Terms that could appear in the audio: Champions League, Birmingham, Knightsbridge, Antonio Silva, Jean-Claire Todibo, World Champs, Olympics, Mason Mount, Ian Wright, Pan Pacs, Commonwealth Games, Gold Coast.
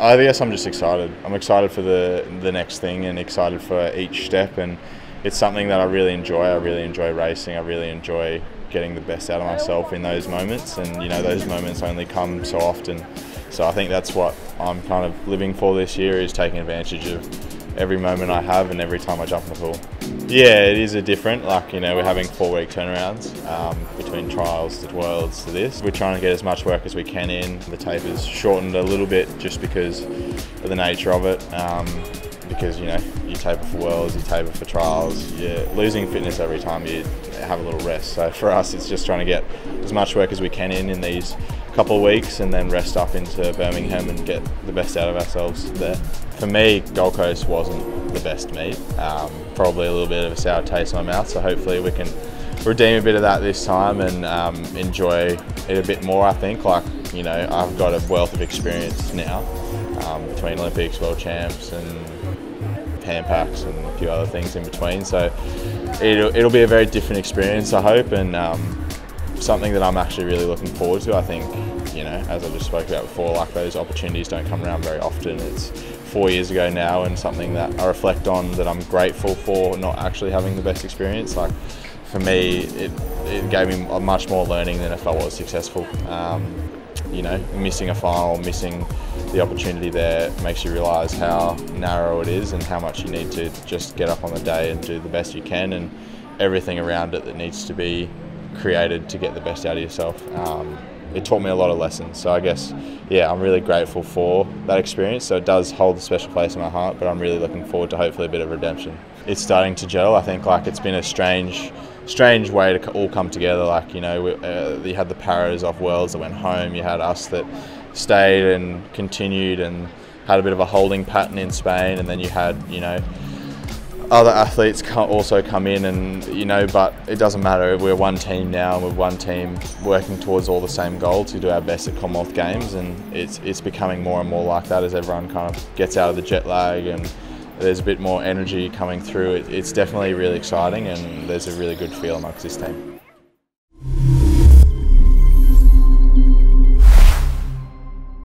I guess I'm just excited. I'm excited for the next thing and excited for each step, and it's something that I really enjoy. I really enjoy racing. I really enjoy getting the best out of myself in those moments, and you know, those moments only come so often. So I think that's what I'm kind of living for this year, is taking advantage of every moment I have and every time I jump in the pool. Yeah, it is a different, like, you know, we're having 4-week turnarounds between trials to worlds to this. We're trying to get as much work as we can in. The taper's shortened a little bit just because of the nature of it, because, you know, you taper for worlds, you taper for trials, you're losing fitness every time you have a little rest. So for us, it's just trying to get as much work as we can in these couple of weeks, and then rest up into Birmingham and get the best out of ourselves there. For me, Gold Coast wasn't the best meet. Probably a little bit of a sour taste in my mouth, so hopefully we can redeem a bit of that this time and enjoy it a bit more, I think. Like, you know, I've got a wealth of experience now between Olympics, World Champs and Pan Pacs and a few other things in between. So it'll be a very different experience, I hope, and something that I'm actually really looking forward to. I think, you know, as I just spoke about before, like, those opportunities don't come around very often. It's 4 years ago now, and something that I reflect on that I'm grateful for not actually having the best experience. Like, for me, it gave me much more learning than if I was successful. You know, missing a final, missing the opportunity there makes you realise how narrow it is and how much you need to just get up on the day and do the best you can, and everything around it that needs to be created to get the best out of yourself. It taught me a lot of lessons, so I guess, yeah, I'm really grateful for that experience. So it does hold a special place in my heart, but I'm really looking forward to hopefully a bit of redemption. It's starting to gel, I think. Like, it's been a strange way to all come together. Like, you know, you had the Paras off Worlds that went home, you had us that stayed and continued and had a bit of a holding pattern in Spain, and then you had, you know, other athletes also come in, and, you know, but it doesn't matter. We're one team now, and we're one team working towards all the same goal to do our best at Commonwealth Games, and it's becoming more and more like that as everyone kind of gets out of the jet lag and there's a bit more energy coming through. It's definitely really exciting, and there's a really good feel amongst this team.